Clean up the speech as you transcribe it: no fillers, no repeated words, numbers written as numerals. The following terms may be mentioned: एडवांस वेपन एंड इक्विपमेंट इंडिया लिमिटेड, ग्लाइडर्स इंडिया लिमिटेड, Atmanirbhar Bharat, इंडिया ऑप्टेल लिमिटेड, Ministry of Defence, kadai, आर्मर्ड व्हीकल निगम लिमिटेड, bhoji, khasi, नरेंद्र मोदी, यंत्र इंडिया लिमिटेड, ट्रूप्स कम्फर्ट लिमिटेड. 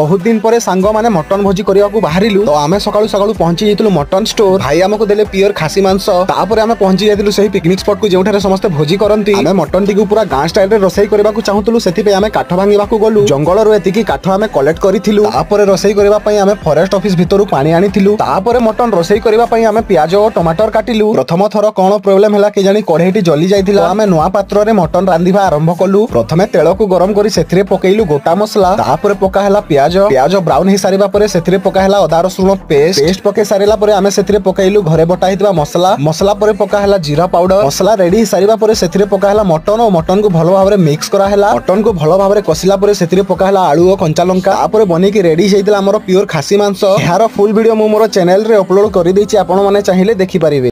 बहुत दिन पर सांग माने मटन भोजी करने को बाहर तो आम सकाल सकाल पहुंची जाइलु मटन स्टोर। भाई आमको देले प्योर खासी मांस। आम पहुंची जाइलु सही पिकनिक स्पॉट को जो समस्त भोजी करती। आम मटन टी पूरा गाँ स्टाइल रोसई करने को चाहूलु से काठ भांगा गलु। जंगल रुकी काठ आम कलेक्ट कर रोसई करने आम फॉरेस्ट ऑफिस भितर पानी आनीलु। मटन रोसई करने आम प्याज और टमाटर काटिलु। प्रथम थर कौन प्रोब्लेम है कि जानी कढ़ईटी जली जाइला। आम नुआ पात्र में मटन रांधिबा आरंभ कलु। प्रथम तेल को गरम कर पकईलु गोटा मसला। पकाहला प्याज। प्याज ब्राउन हो सारे पर पकाहला अदा रसुण पेस्ट। पेस्ट पकई सारा आम से पकईलु घरे बटाई मसला। मसला पर पकाहला जीरा पाउडर। मसला रेडी सारे पर पकाहला मटन और मटन को भल भाव मिक्स कराहला। मटन को भल भाव कसिला पर पकाहला आलू और कंचा लंका। बन की रेडी होता आमर प्योर खासी मांस। यार फुल वीडियो मोर चैनल रे अपलोड कर देखिपारे।